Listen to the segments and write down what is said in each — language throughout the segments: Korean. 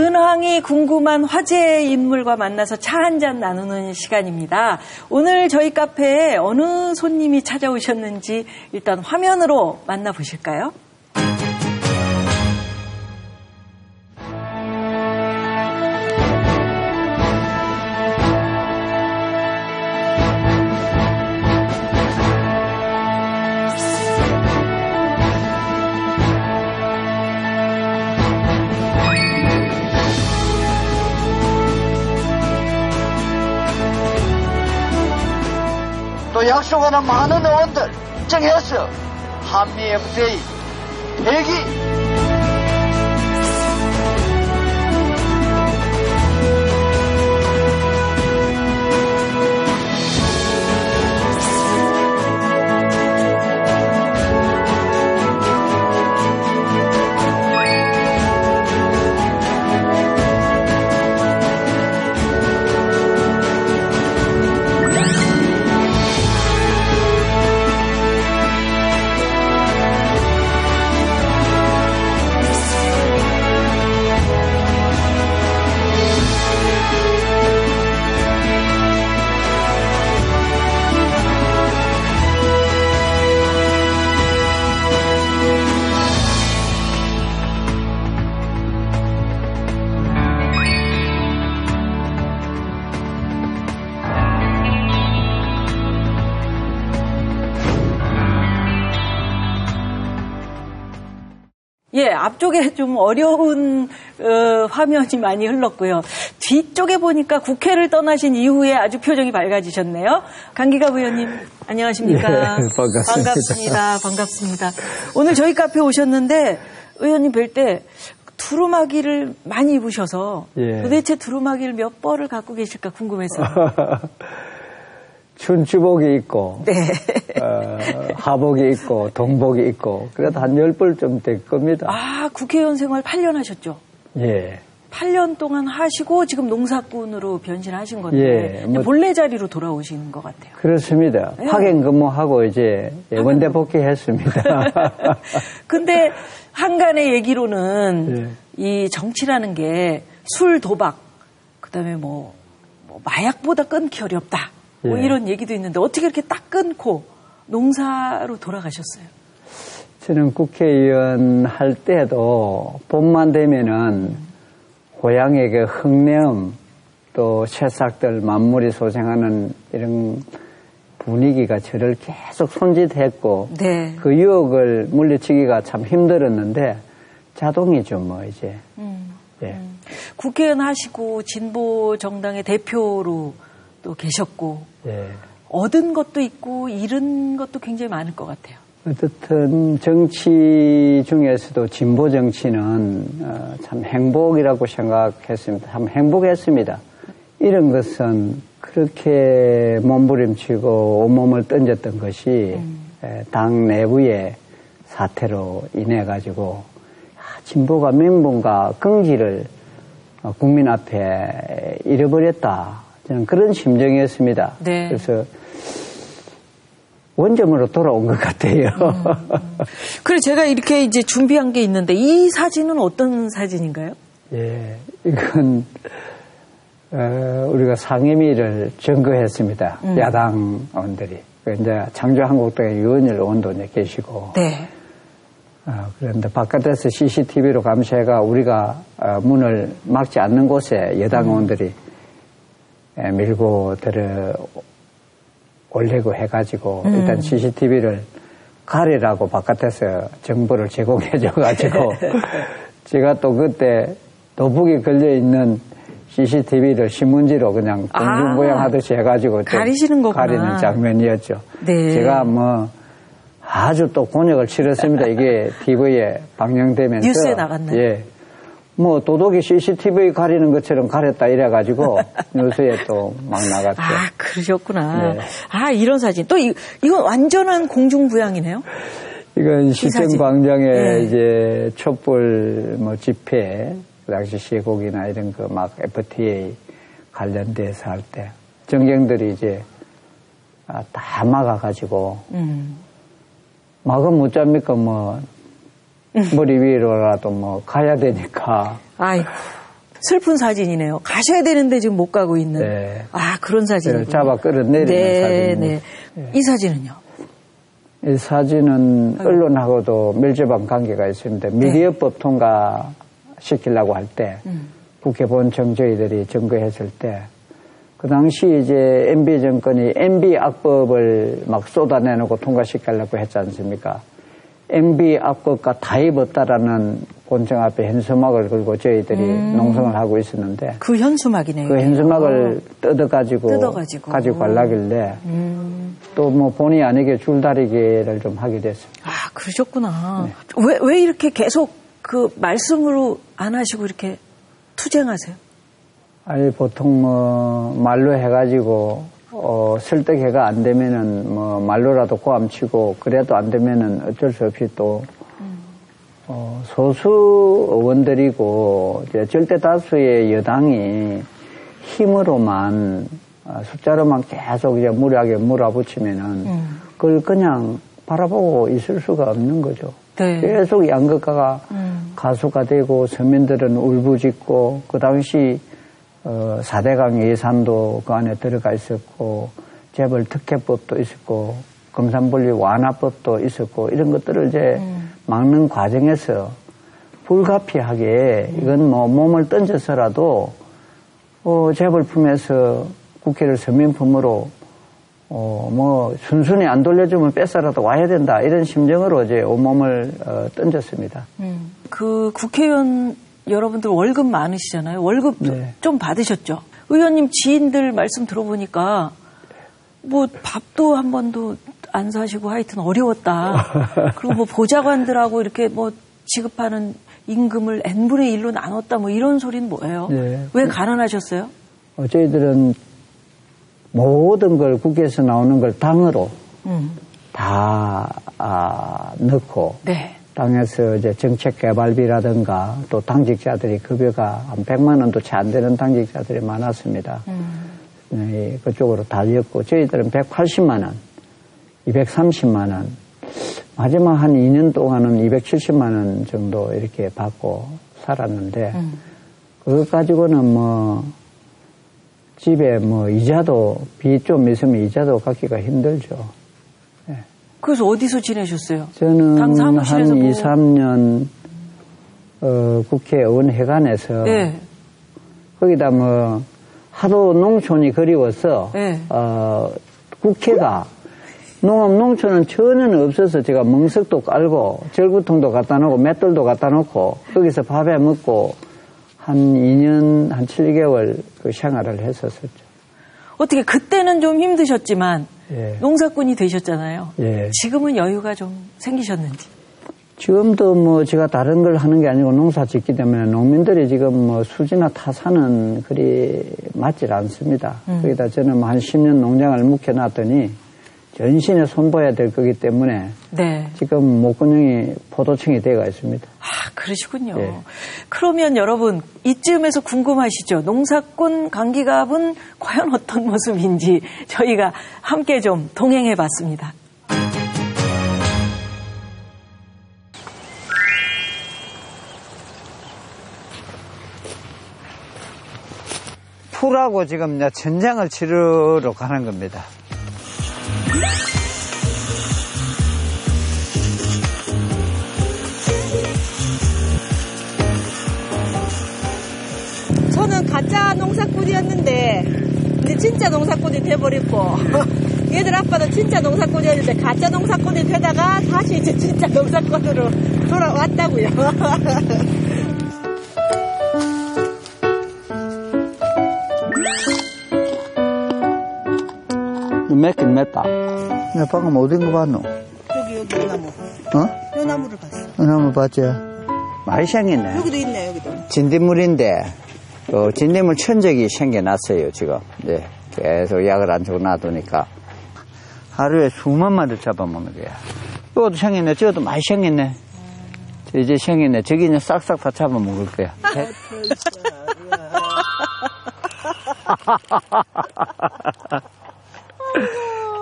근황이 궁금한 화제의 인물과 만나서 차 한잔 나누는 시간입니다. 오늘 저희 카페에 어느 손님이 찾아오셨는지 일단 화면으로 만나보실까요? 약속하는 많은 의원들 정해서 한미 FTA 대기. 예, 앞쪽에 좀 어려운 화면이 많이 흘렀고요. 뒤쪽에 보니까 국회를 떠나신 이후에 아주 표정이 밝아지셨네요. 강기갑 의원님, 안녕하십니까? 네, 반갑습니다. 반갑습니다. 오늘 저희 카페 오셨는데 의원님 뵐 때 두루마기를 많이 입으셔서 예. 도대체 두루마기를 몇 벌을 갖고 계실까 궁금했어요. 춘추복이 있고 네. 하복이 있고 동복이 있고 그래도 한 10벌쯤 될 겁니다. 아, 국회의원 생활 8년 하셨죠? 예. 8년 동안 하시고 지금 농사꾼으로 변신하신 건데 예, 뭐, 본래 자리로 돌아오신 것 같아요. 그렇습니다. 예. 파견 근무하고 이제 원대 복귀했습니다. 근데 한간의 얘기로는 예. 이 정치라는 게 술, 도박, 그다음에 뭐 마약보다 끊기 어렵다. 뭐 이런 얘기도 있는데 어떻게 이렇게 딱 끊고 농사로 돌아가셨어요? 저는 국회의원 할 때도 봄만 되면은 고향의 그 흙내음 또 새싹들 만물이 소생하는 이런 분위기가 저를 계속 손짓했고 네. 그 유혹을 물리치기가 참 힘들었는데 자동이죠 뭐 이제. 예. 국회의원 하시고 진보 정당의 대표로 또 계셨고 예. 얻은 것도 있고 잃은 것도 굉장히 많을 것 같아요. 어쨌든 정치 중에서도 진보 정치는 참 행복이라고 생각했습니다. 참 행복했습니다. 이런 것은 그렇게 몸부림치고 온몸을 던졌던 것이 당 내부의 사태로 인해 가지고 진보가 명분과 긍지를 국민 앞에 잃어버렸다. 저는 그런 심정이었습니다. 네. 그래서 원점으로 돌아온 것 같아요. 그래서 제가 이렇게 이제 준비한 게 있는데 이 사진은 어떤 사진인가요? 예, 이건 우리가 상임위를 점거했습니다. 야당 의원들이. 이제 창조한국당의 유은일 의원도 이제 계시고. 네. 그런데 바깥에서 CCTV로 감시해가 우리가 문을 막지 않는 곳에 여당 의원들이. 밀고 들어올려고 해가지고 일단 CCTV를 가리라고 바깥에서 정보를 제공해줘가지고 제가 또 그때 도북이 걸려있는 CCTV를 신문지로 그냥 공중부양하듯이 해가지고 가리시는 거구나. 가리는 장면이었죠. 네. 제가 뭐 아주 또 곤욕을 치렀습니다. 이게 TV에 방영되면서 뉴스에 나갔나요? 예. 뭐 도둑이 CCTV 가리는 것처럼 가렸다 이래가지고 뉴스에 또 막 나갔죠. 아, 그러셨구나. 네. 아, 이런 사진. 또 이건 완전한 공중부양이네요. 이건 시청광장에 네. 이제 촛불 뭐 집회, 그 당시 시국이나 이런 거 막 FTA 관련돼서 할 때 정경들이 이제 다 막아가지고 막은 못 잡니까 뭐. 머리 위로라도 뭐 가야 되니까. 아이고. 슬픈 사진이네요. 가셔야 되는데 지금 못 가고 있는. 네. 아, 그런 사진이군요. 잡아 끌어내리는 네, 사진. 네. 네. 이 사진은요? 이 사진은 아이고. 언론하고도 밀접한 관계가 있습니다. 미디어법 네. 통과시키려고 할 때 국회 본청 저희들이 점거했을 때 그 당시 이제 MB 정권이 MB 악법을 막 쏟아내놓고 통과시키려고 했지 않습니까? MB 악법과 타입 없다라는 본청 앞에 현수막을 걸고 저희들이 농성을 하고 있었는데 그 현수막이네요. 그 현수막을 뜯어가지고 가지고 갈라길래 또 뭐 본의 아니게 줄다리기를 좀 하게 됐습니다. 아 그러셨구나. 네. 왜 이렇게 계속 그 말씀으로 안 하시고 이렇게 투쟁하세요? 아니 보통 뭐 말로 해가지고 설득해가 안 되면은 뭐 말로라도 고함치고 그래도 안 되면은 어쩔 수 없이 또 소수 의원들이고 이제 절대 다수의 여당이 힘으로만 숫자로만 계속 이제 무리하게 몰아붙이면은 그걸 그냥 바라보고 있을 수가 없는 거죠. 네. 계속 양극화가 가속화 되고 서민들은 울부짖고 그 당시 4대강 예산도 그 안에 들어가 있었고 재벌 특혜법도 있었고 금산분리 완화법도 있었고 이런 것들을 이제 막는 과정에서 불가피하게 이건 뭐 몸을 던져서라도 재벌품에서 국회를 서민품으로 뭐 순순히 안 돌려주면 뺏어라도 와야 된다 이런 심정으로 이제 온몸을 던졌습니다. 그 국회의원 여러분들 월급 많으시잖아요. 월급 네. 좀 받으셨죠? 의원님 지인들 말씀 들어보니까 뭐 밥도 한 번도 안 사시고 하여튼 어려웠다. 그리고 뭐 보좌관들하고 이렇게 뭐 지급하는 임금을 n분의 1로 나눴다 뭐 이런 소리는 뭐예요? 네. 왜 가난하셨어요? 저희들은 모든 걸 국회에서 나오는 걸 당으로 다 넣고 네. 당에서 이제 정책 개발비라든가 또 당직자들이 급여가 한 100만 원도 채 안 되는 당직자들이 많았습니다. 네, 그쪽으로 달렸고 저희들은 180만 원, 230만 원, 마지막 한 2년 동안은 270만 원 정도 이렇게 받고 살았는데 그것 가지고는 뭐 집에 뭐 이자도 빚 좀 있으면 이자도 갚기가 힘들죠. 그래서 어디서 지내셨어요? 저는 당 사무실에서 한 2, 3년 국회의원회관에서 네. 거기다 뭐 하도 농촌이 그리워서 네. 국회가 농업 농촌은 전혀 없어서 제가 멍석도 깔고 절구통도 갖다 놓고 맷돌도 갖다 놓고 거기서 밥에 먹고 한 2년 한 7개월 그 생활을 했었었죠. 어떻게 그때는 좀 힘드셨지만 예. 농사꾼이 되셨잖아요. 예. 지금은 여유가 좀 생기셨는지? 지금도 뭐 제가 다른 걸 하는 게 아니고 농사 짓기 때문에 농민들이 지금 뭐 수지나 타산은 그리 맞질 않습니다. 거기다 저는 한 10년 농장을 묵혀놨더니 전신에 손봐야 될 거기 때문에 네. 지금 목근형이 포도청이 되어가 있습니다. 아 그러시군요. 예. 그러면 여러분 이쯤에서 궁금하시죠? 농사꾼 강기갑은 과연 어떤 모습인지 저희가 함께 좀 동행해봤습니다. 풀하고 지금 이제 전장을 치르러 가는 겁니다. 저는 가짜 농사꾼이었는데 이제 진짜 농사꾼이 돼버렸고 얘들 아빠는 진짜 농사꾼이었는데 가짜 농사꾼이 되다가 다시 이제 진짜 농사꾼으로 돌아왔다고요. 맵긴 맵다. 야, 방금 어딘 거 봤노? 여기, 요 나무. 어? 요 나무를 봤어. 요 나무 봤지? 많이 생겼네. 여기도 있네, 여기도. 진딧물인데, 진딧물 천적이 생겨났어요, 지금. 네. 계속 약을 안 주고 놔두니까. 하루에 수만 마리 잡아먹는 거야. 요것도 생겼네, 저것도 많이 생겼네. 이제 생겼네. 저기 그냥 싹싹 다 잡아먹을 거야.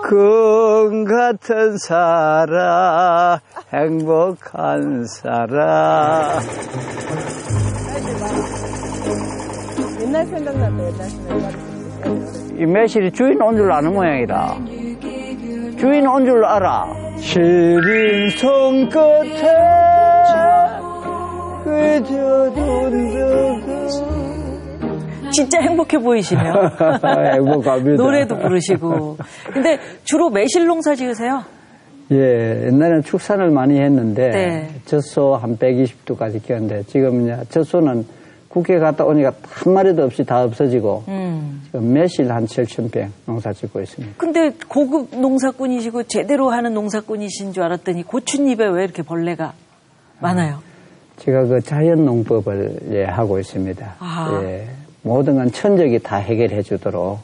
금 같은 사람, 행복한 사람. 옛날 생각나고 옛날 생각나고. 이 매실이 주인 온 줄 아는 모양이다. 주인 온 줄 알아. 시린 손 끝에 그저 던져가. 진짜 행복해 보이시네요. 행복합니다. 노래도 부르시고. 근데 주로 매실 농사 지으세요? 예, 옛날에는 축산을 많이 했는데 네. 젖소 한 120두까지 키웠는데 지금 이제 젖소는 국회 갔다 오니까 한 마리도 없이 다 없어지고 지금 매실 한 7,000평 농사 짓고 있습니다. 근데 고급 농사꾼이시고 제대로 하는 농사꾼이신 줄 알았더니 고춧잎에 왜 이렇게 벌레가 많아요? 제가 그 자연농법을 예, 하고 있습니다. 아. 예. 모든 건 천적이 다 해결해 주도록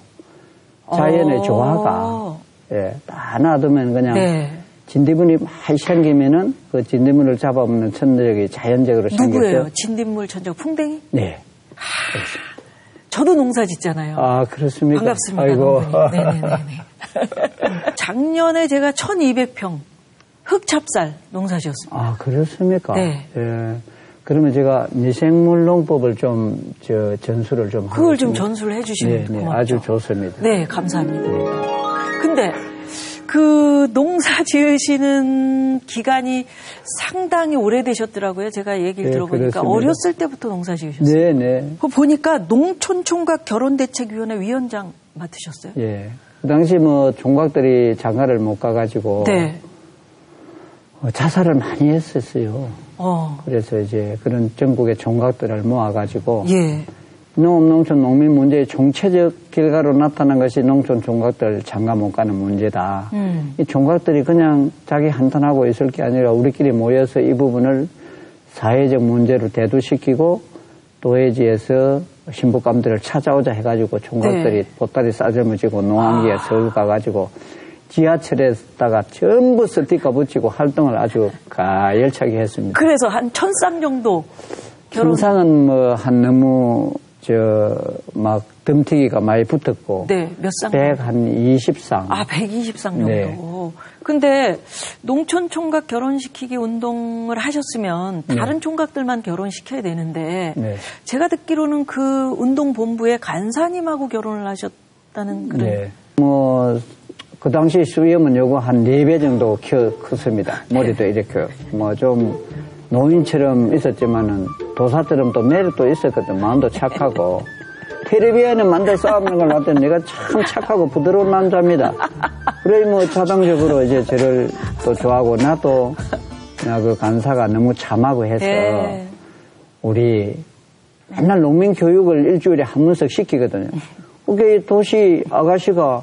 자연의 조화가 예, 다 놔두면 그냥 네. 진딧물이 많이 생기면은 그 진딧물을 잡아먹는 천적이 자연적으로 생기죠. 누구예요? 진딧물 천적 풍뎅이? 네. 그렇습니다. 저도 농사 짓잖아요. 아 그렇습니까? 반갑습니다. 아이고. 네네네. 작년에 제가 1,200평 흑찹쌀 농사 지었습니다. 아 그렇습니까? 네. 예. 그러면 제가 미생물 농법을 좀 전수를 좀 그걸 하겠습니다. 좀 전수를 해주시면 고맙죠. 아주 좋습니다. 네, 감사합니다. 네. 근데 그 농사 지으시는 기간이 상당히 오래되셨더라고요. 제가 얘기를 네, 들어보니까 그렇습니다. 어렸을 때부터 농사 지으셨어요. 네, 네. 보니까 농촌총각결혼대책위원회 위원장 맡으셨어요. 예. 네. 그 당시 뭐 총각들이 장가를 못 가가지고 네. 자살을 많이 했었어요. 그래서 이제 그런 전국의 종각들을 모아가지고 예. 농업농촌 농민 문제의 총체적 결과로 나타난 것이 농촌 종각들 장가 못 가는 문제다. 이 종각들이 그냥 자기 한탄하고 있을 게 아니라 우리끼리 모여서 이 부분을 사회적 문제로 대두시키고 도회지에서 신부감들을 찾아오자 해가지고 종각들이 네. 보따리 싸져무지고 농한기에 서울 가가지고 지하철에다가 전부 스티커 붙이고 활동을 아주 가열차게 했습니다. 그래서 한 1,300 정도 결혼? 천상은 뭐 한 너무 막 덤튀기가 많이 붙었고 네, 몇 상? 120상. 아, 120상 정도. 네. 근데 농촌 총각 결혼시키기 운동을 하셨으면 다른 네. 총각들만 결혼시켜야 되는데 네. 제가 듣기로는 그 운동본부의 간사님하고 결혼을 하셨다는 그런. 네. 뭐 그 당시 수염은 요거 한 4배 정도 컸습니다. 머리도 이렇게 뭐 좀 노인처럼 있었지만은 도사처럼 또 매력도 있었거든. 마음도 착하고. 텔레비전에 만들 싸우는 걸 봤더니 내가 참 착하고 부드러운 남자입니다. 그래 뭐 자동적으로 이제 저를 또 좋아하고 나도 나 그 간사가 너무 참하고 해서 우리 맨날 농민 교육을 일주일에 한 번씩 시키거든요. 그게 도시 아가씨가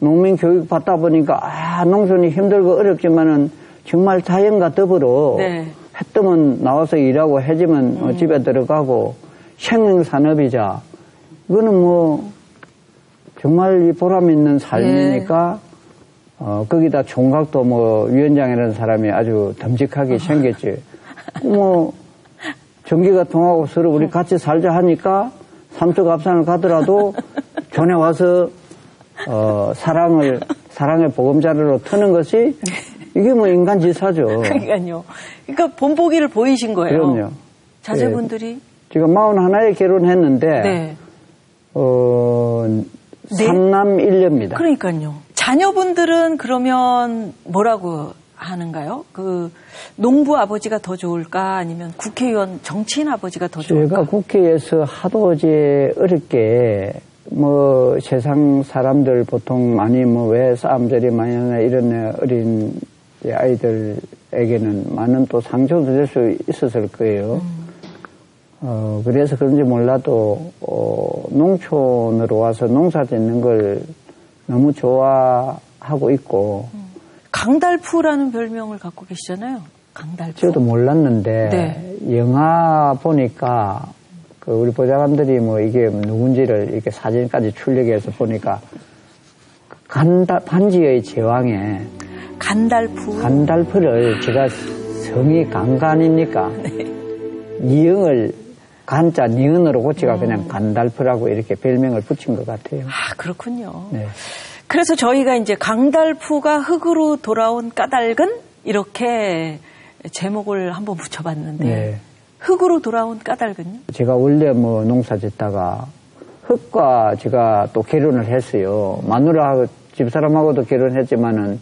농민 교육 받다 보니까 아 농촌이 힘들고 어렵지만은 정말 자연과 더불어 네. 해 뜨면 나와서 일하고 해 지면 집에 들어가고 생명산업이자 이거는 뭐 정말 이 보람 있는 삶이니까 네. 거기다 총각도 뭐 위원장이라는 사람이 아주 듬직하게 생겼지. 뭐 전기가 통하고 서로 우리 같이 살자 하니까 삼척갑산을 가더라도 전에 와서 사랑의 보금자리로 트는 것이 이게 뭐 인간 지사죠. 그러니까요. 그러니까 본보기를 보이신 거예요. 그럼요. 자제분들이. 네. 제가 41에 결혼했는데, 네. 3남 1녀입니다. 그러니까요. 자녀분들은 그러면 뭐라고 하는가요? 그, 농부 아버지가 더 좋을까? 아니면 국회의원 정치인 아버지가 더 좋을까? 제가 국회에서 하도 이제 어렵게 뭐 세상 사람들 보통 많이 뭐 왜 싸움절이 많이 하냐 이런 어린 아이들에게는 많은 또 상처도 될 수 있었을 거예요. 그래서 그런지 몰라도 농촌으로 와서 농사 짓는 걸 너무 좋아하고 있고. 강달프라는 별명을 갖고 계시잖아요. 강달프. 저도 몰랐는데 네. 영화 보니까 그 우리 보좌관들이 뭐 이게 누군지를 이렇게 사진까지 출력해서 보니까 반지의 제왕에 간달프를 제가 성이 강간입니까? 네. 니은을 간자 니은으로 고치가 그냥 간달프라고 이렇게 별명을 붙인 것 같아요. 아 그렇군요. 네. 그래서 저희가 이제 강달프가 흙으로 돌아온 까닭은 이렇게 제목을 한번 붙여봤는데. 네. 흙으로 돌아온 까닭은요? 제가 원래 뭐 농사 짓다가 흙과 제가 또 결혼을 했어요. 마누라하고 집사람하고도 결혼했지만은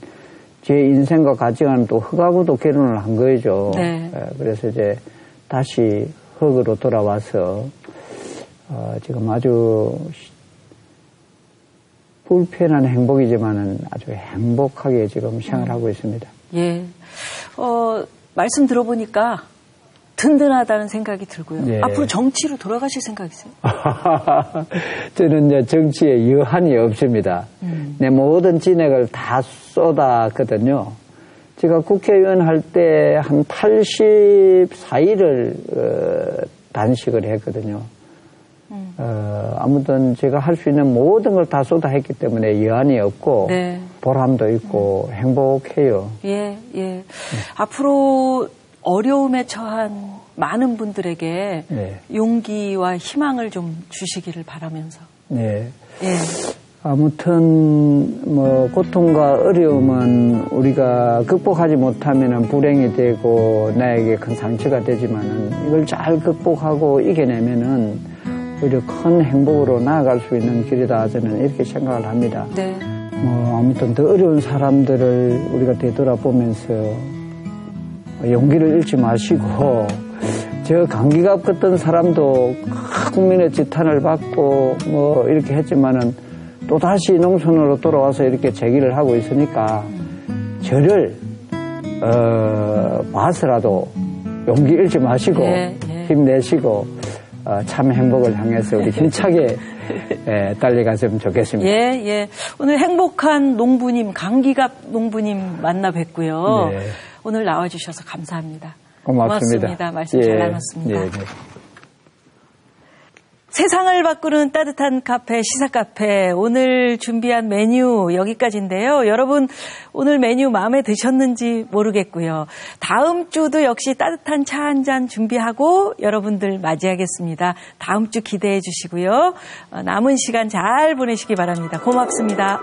제 인생과 가치관은 또 흙하고도 결혼을 한 거죠. 네. 그래서 이제 다시 흙으로 돌아와서 지금 아주 불편한 행복이지만은 아주 행복하게 지금 생활하고 있습니다. 예. 말씀 들어보니까 든든하다는 생각이 들고요. 예. 앞으로 정치로 돌아가실 생각이세요? 저는 이제 정치에 여한이 없습니다. 내 모든 진액을 다 쏟았거든요. 제가 국회의원 할 때 한 84일을 단식을 했거든요. 아무튼 제가 할 수 있는 모든 걸 다 쏟아 했기 때문에 여한이 없고 네. 보람도 있고 행복해요. 예, 예. 네. 앞으로 어려움에 처한 많은 분들에게 네. 용기와 희망을 좀 주시기를 바라면서. 네. 예. 아무튼 뭐 고통과 어려움은 우리가 극복하지 못하면 불행이 되고 나에게 큰 상처가 되지만은 이걸 잘 극복하고 이겨내면은. 오히려 큰 행복으로 나아갈 수 있는 길이다 저는 이렇게 생각을 합니다. 네. 뭐 아무튼 더 어려운 사람들을 우리가 되돌아보면서 용기를 잃지 마시고 저 강기갑 같은 사람도 국민의 지탄을 받고 뭐 이렇게 했지만은 또 다시 농촌으로 돌아와서 이렇게 재기를 하고 있으니까 저를 봐서라도 용기 잃지 마시고 예, 예. 힘내시고. 참 행복을 향해서 우리 힘차게 예, 달려갔으면 좋겠습니다. 예, 예. 오늘 행복한 농부님, 강기갑 농부님 만나 뵙고요. 네. 오늘 나와주셔서 감사합니다. 고맙습니다. 말씀 예, 잘 나눴습니다. 예, 네. 세상을 바꾸는 따뜻한 카페, 시사카페. 오늘 준비한 메뉴 여기까지인데요. 여러분 오늘 메뉴 마음에 드셨는지 모르겠고요. 다음 주도 역시 따뜻한 차 한 잔 준비하고 여러분들 맞이하겠습니다. 다음 주 기대해 주시고요. 남은 시간 잘 보내시기 바랍니다. 고맙습니다.